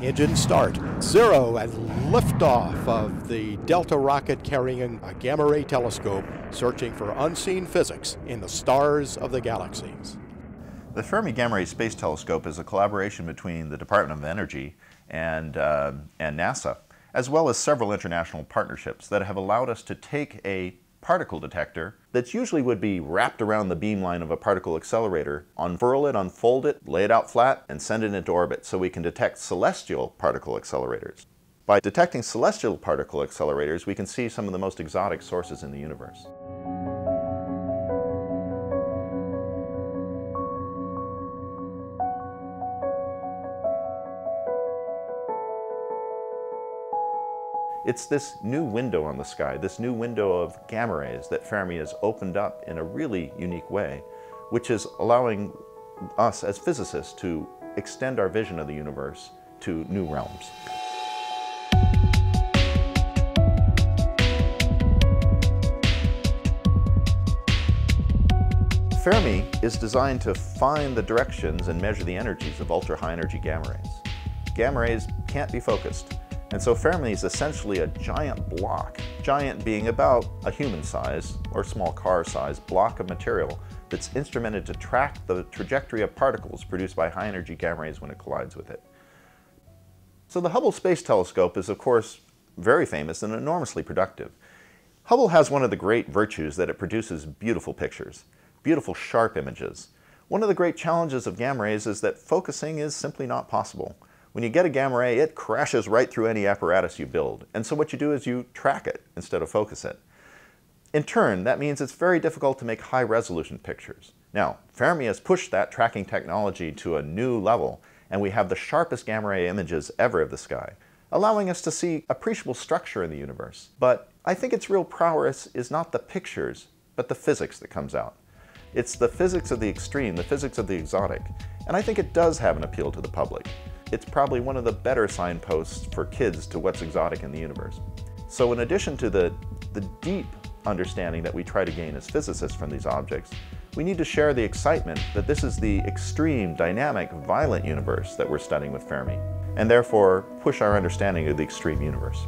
Engine start, zero, and liftoff of the Delta rocket carrying a gamma-ray telescope searching for unseen physics in the stars of the galaxies. The Fermi Gamma-ray Space Telescope is a collaboration between the Department of Energy and NASA, as well as several international partnerships that have allowed us to take a particle detector that usually would be wrapped around the beamline of a particle accelerator, unfurl it, unfold it, lay it out flat, and send it into orbit so we can detect celestial particle accelerators. By detecting celestial particle accelerators, we can see some of the most exotic sources in the universe. It's this new window on the sky, this new window of gamma rays that Fermi has opened up in a really unique way, which is allowing us as physicists to extend our vision of the universe to new realms. Fermi is designed to find the directions and measure the energies of ultra-high energy gamma rays. Gamma rays can't be focused. And so Fermi is essentially a giant block, giant being about a human size or small car size block of material that's instrumented to track the trajectory of particles produced by high energy gamma rays when it collides with it. So the Hubble Space Telescope is, of course, very famous and enormously productive. Hubble has one of the great virtues that it produces beautiful pictures, beautiful sharp images. One of the great challenges of gamma rays is that focusing is simply not possible. When you get a gamma ray, it crashes right through any apparatus you build. And so what you do is you track it instead of focus it. In turn, that means it's very difficult to make high resolution pictures. Now, Fermi has pushed that tracking technology to a new level, and we have the sharpest gamma ray images ever of the sky, allowing us to see appreciable structure in the universe. But I think its real prowess is not the pictures, but the physics that comes out. It's the physics of the extreme, the physics of the exotic. And I think it does have an appeal to the public. It's probably one of the better signposts for kids to what's exotic in the universe. So in addition to the deep understanding that we try to gain as physicists from these objects, we need to share the excitement that this is the extreme, dynamic, violent universe that we're studying with Fermi, and therefore push our understanding of the extreme universe.